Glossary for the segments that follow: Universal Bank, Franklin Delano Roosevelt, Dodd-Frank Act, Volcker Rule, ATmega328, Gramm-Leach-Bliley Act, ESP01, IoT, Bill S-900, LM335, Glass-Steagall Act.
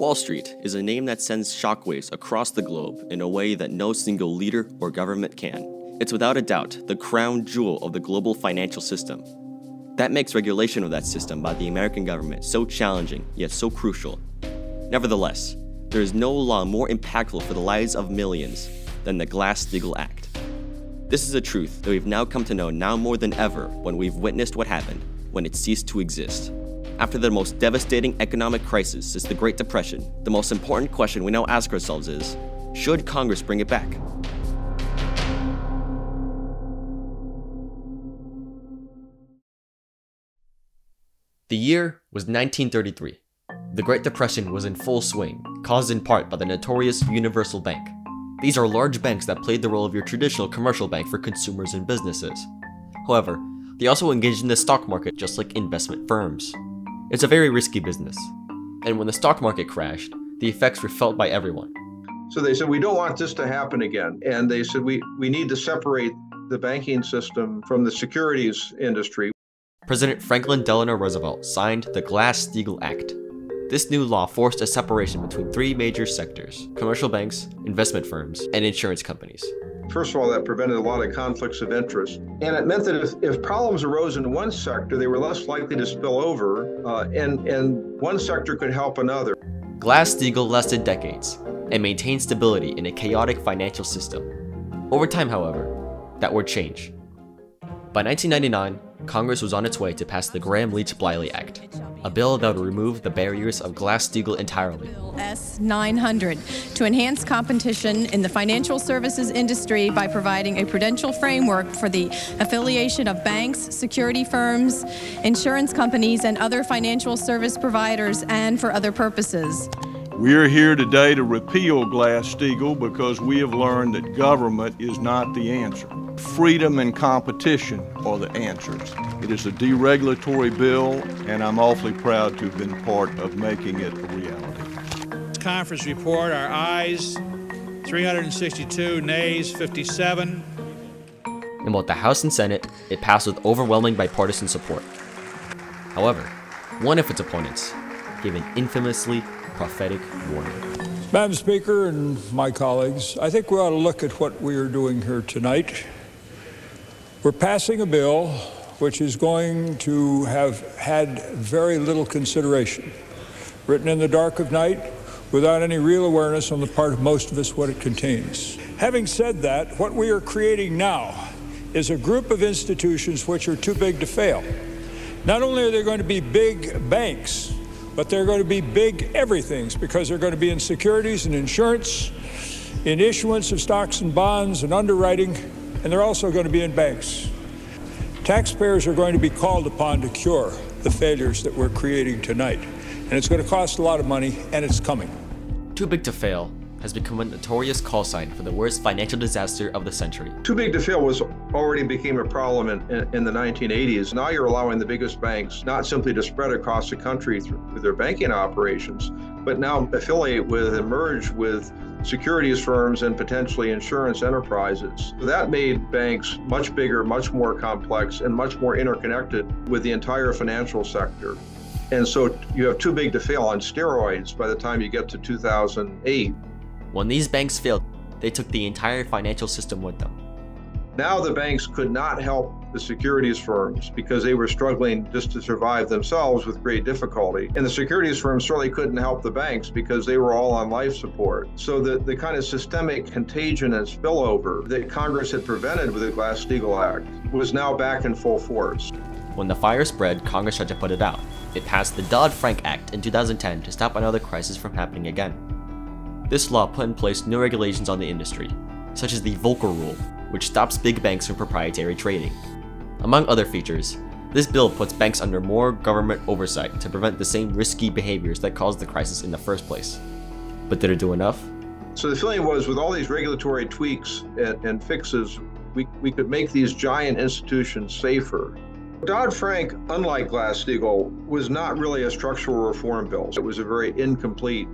Wall Street is a name that sends shockwaves across the globe in a way that no single leader or government can. It's without a doubt the crown jewel of the global financial system. That makes regulation of that system by the American government so challenging, yet so crucial. Nevertheless, there is no law more impactful for the lives of millions than the Glass-Steagall Act. This is a truth that we've now come to know now more than ever when we've witnessed what happened when it ceased to exist. After the most devastating economic crisis since the Great Depression, the most important question we now ask ourselves is, should Congress bring it back? The year was 1933. The Great Depression was in full swing, caused in part by the notorious Universal Bank. These are large banks that played the role of your traditional commercial bank for consumers and businesses. However, they also engaged in the stock market just like investment firms. It's a very risky business, and when the stock market crashed, the effects were felt by everyone. So they said, we don't want this to happen again. And they said, we need to separate the banking system from the securities industry. President Franklin Delano Roosevelt signed the Glass-Steagall Act. This new law forced a separation between three major sectors: commercial banks, investment firms, and insurance companies. First of all, that prevented a lot of conflicts of interest. And it meant that if problems arose in one sector, they were less likely to spill over, and one sector could help another. Glass-Steagall lasted decades and maintained stability in a chaotic financial system. Over time, however, that would change. By 1999, Congress was on its way to pass the Gramm-Leach-Bliley Act, a bill that would remove the barriers of Glass-Steagall entirely. Bill S-900 to enhance competition in the financial services industry by providing a prudential framework for the affiliation of banks, security firms, insurance companies, and other financial service providers, and for other purposes. We are here today to repeal Glass-Steagall because we have learned that government is not the answer. Freedom and competition are the answers. It is a deregulatory bill, and I'm awfully proud to have been part of making it a reality. This conference report, our ayes, 362, nays, 57. In both the House and Senate, it passed with overwhelming bipartisan support. However, one of its opponents gave an infamously prophetic warning. Madam Speaker and my colleagues, I think we ought to look at what we are doing here tonight. We're passing a bill which is going to have had very little consideration, written in the dark of night without any real awareness on the part of most of us what it contains. Having said that, what we are creating now is a group of institutions which are too big to fail. Not only are they going to be big banks, but they're going to be big everythings, because they're going to be in securities and insurance, in issuance of stocks and bonds and underwriting, and they're also going to be in banks. Taxpayers are going to be called upon to cure the failures that we're creating tonight. And it's going to cost a lot of money, and it's coming. Too big to fail has become a notorious call sign for the worst financial disaster of the century. Too big to fail already became a problem in the 1980s. Now you're allowing the biggest banks not simply to spread across the country through their banking operations, but now affiliate with and merge with securities firms and potentially insurance enterprises. That made banks much bigger, much more complex, and much more interconnected with the entire financial sector. And so you have too big to fail on steroids by the time you get to 2008. When these banks failed, they took the entire financial system with them. Now the banks could not help the securities firms because they were struggling just to survive themselves with great difficulty. And the securities firms certainly couldn't help the banks because they were all on life support. So the kind of systemic contagion and spillover that Congress had prevented with the Glass-Steagall Act was now back in full force. When the fire spread, Congress had to put it out. It passed the Dodd-Frank Act in 2010 to stop another crisis from happening again. This law put in place new regulations on the industry, such as the Volcker Rule, which stops big banks from proprietary trading. Among other features, this bill puts banks under more government oversight to prevent the same risky behaviors that caused the crisis in the first place. But did it do enough? So the feeling was, with all these regulatory tweaks and fixes, we could make these giant institutions safer. Dodd-Frank, unlike Glass-Steagall, was not really a structural reform bill. It was a very incomplete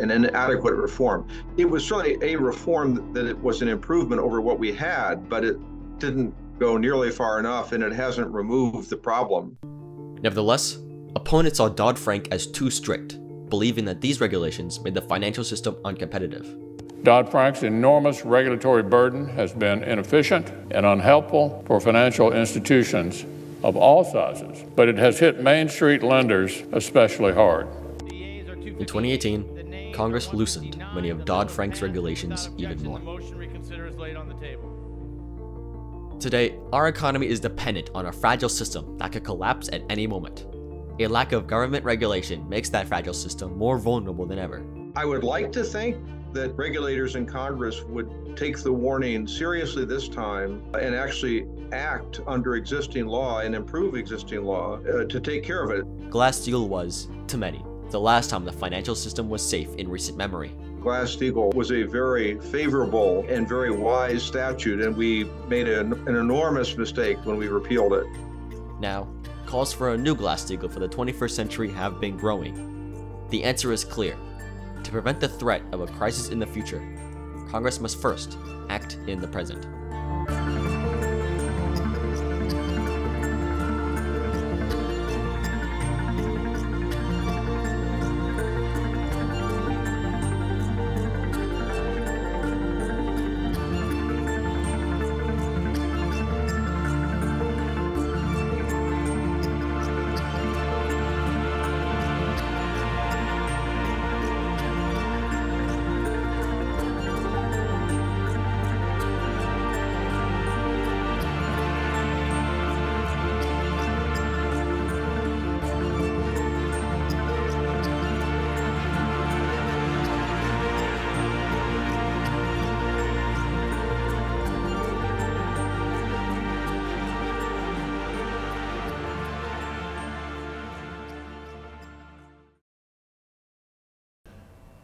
an inadequate reform. It was certainly a reform that it was an improvement over what we had, but it didn't go nearly far enough, and it hasn't removed the problem. Nevertheless, opponents saw Dodd-Frank as too strict, believing that these regulations made the financial system uncompetitive. Dodd-Frank's enormous regulatory burden has been inefficient and unhelpful for financial institutions of all sizes, but it has hit Main Street lenders especially hard. In 2018, Congress loosened many of Dodd-Frank's regulations even more. Today, our economy is dependent on a fragile system that could collapse at any moment. A lack of government regulation makes that fragile system more vulnerable than ever. I would like to think that regulators in Congress would take the warning seriously this time and actually act under existing law and improve existing law to take care of it. Glass-Steagall was, to many, the last time the financial system was safe in recent memory. Glass-Steagall was a very favorable and very wise statute, and we made an enormous mistake when we repealed it. Now, calls for a new Glass-Steagall for the 21st century have been growing. The answer is clear. To prevent the threat of a crisis in the future, Congress must first act in the present.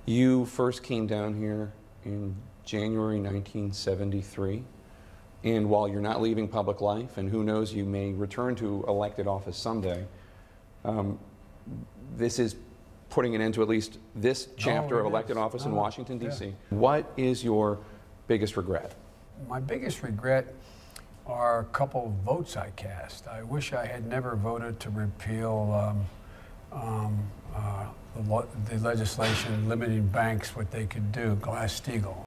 You first came down here in January 1973, and while you're not leaving public life, and who knows, you may return to elected office someday, this is putting an end to at least this chapter of elected office in Washington, D.C. Yeah. What is your biggest regret? My biggest regret are a couple of votes I cast. I wish I had never voted to repeal the legislation limiting banks, what they could do, Glass-Steagall.